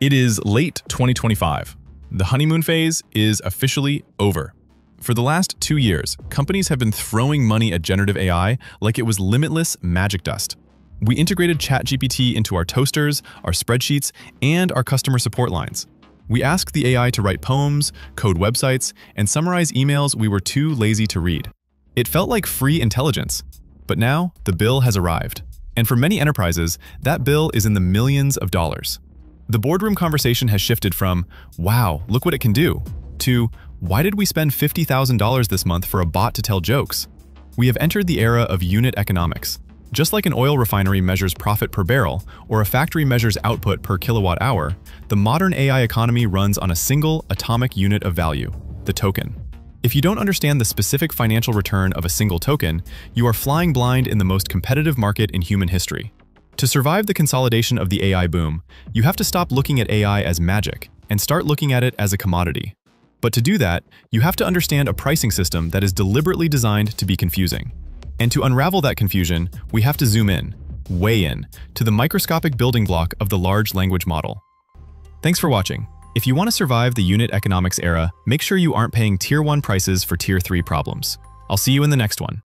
It is late 2025. The honeymoon phase is officially over. For the last 2 years, companies have been throwing money at generative AI like it was limitless magic dust. We integrated ChatGPT into our toasters, our spreadsheets, and our customer support lines. We asked the AI to write poems, code websites, and summarize emails we were too lazy to read. It felt like free intelligence. But now, the bill has arrived. And for many enterprises, that bill is in the millions of dollars. The boardroom conversation has shifted from, wow, look what it can do, to, why did we spend $50,000 this month for a bot to tell jokes? We have entered the era of unit economics. Just like an oil refinery measures profit per barrel, or a factory measures output per kilowatt hour, the modern AI economy runs on a single atomic unit of value, the token. If you don't understand the specific financial return of a single token, you are flying blind in the most competitive market in human history. To survive the consolidation of the AI boom, you have to stop looking at AI as magic and start looking at it as a commodity. But to do that, you have to understand a pricing system that is deliberately designed to be confusing. And to unravel that confusion, we have to zoom in, way in, to the microscopic building block of the large language model. Thanks for watching. If you want to survive the unit economics era, make sure you aren't paying tier 1 prices for tier 3 problems. I'll see you in the next one.